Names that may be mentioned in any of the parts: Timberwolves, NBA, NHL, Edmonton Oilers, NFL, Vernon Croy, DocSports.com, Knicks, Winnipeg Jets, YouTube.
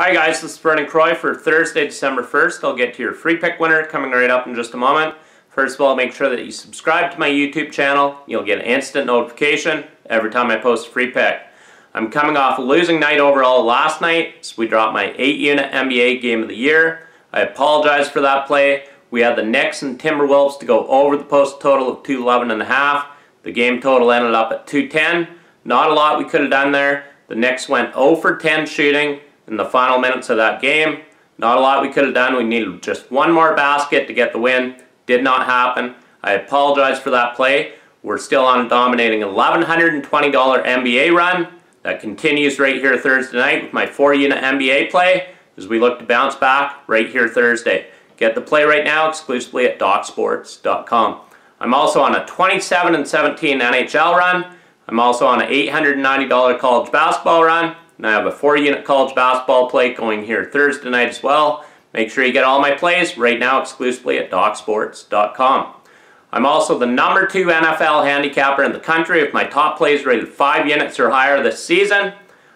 Hi guys, this is Vernon Croy for Thursday, December 1st. I'll get to your free pick winner coming right up in just a moment. First of all, make sure that you subscribe to my YouTube channel. You'll get an instant notification every time I post a free pick. I'm coming off a losing night overall last night, so we dropped my 8-unit NBA game of the year. I apologize for that play. We had the Knicks and Timberwolves to go over the post total of 211.5. The game total ended up at 210. Not a lot we could have done there. The Knicks went 0 for 10 shooting in the final minutes of that game. Not a lot we could have done. We needed just one more basket to get the win. Did not happen. I apologize for that play. We're still on a dominating $1,120 NBA run. That continues right here Thursday night with my 4-unit NBA play as we look to bounce back right here Thursday. Get the play right now exclusively at DocSports.com. I'm also on a 27-17 NHL run. I'm also on an $890 college basketball run. And I have a 4-unit college basketball play going here Thursday night as well. Make sure you get all my plays right now exclusively at DocSports.com. I'm also the #2 NFL handicapper in the country with my top plays rated 5 units or higher this season.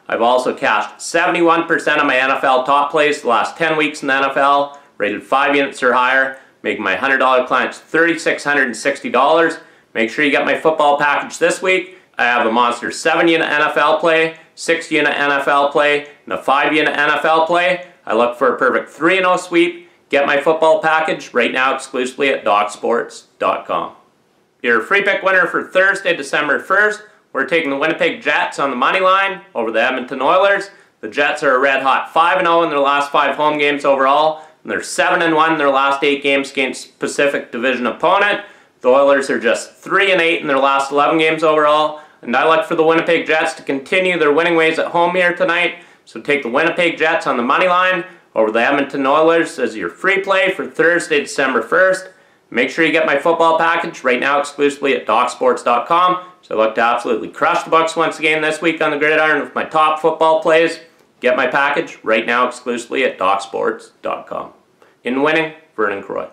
I've also cashed 71% of my NFL top plays the last 10 weeks in the NFL, rated 5 units or higher, making my $100 clients $3,660. Make sure you get my football package this week. I have a monster 7-unit NFL play, 6-unit NFL play, and a 5-unit NFL play. I look for a perfect 3-0 sweep. Get my football package right now exclusively at DocSports.com. Your free pick winner for Thursday, December 1st, we're taking the Winnipeg Jets on the money line over the Edmonton Oilers. The Jets are a red-hot 5-0 in their last 5 home games overall, and they're 7-1 in their last 8 games against Pacific Division opponent. The Oilers are just 3-8 in their last 11 games overall. And I look for the Winnipeg Jets to continue their winning ways at home here tonight. So take the Winnipeg Jets on the money line over the Edmonton Oilers as your free play for Thursday, December 1st. Make sure you get my football package right now exclusively at DocSports.com. So I look to absolutely crush the Bucks once again this week on the gridiron with my top football plays. Get my package right now exclusively at DocSports.com. In winning, Vernon Croy.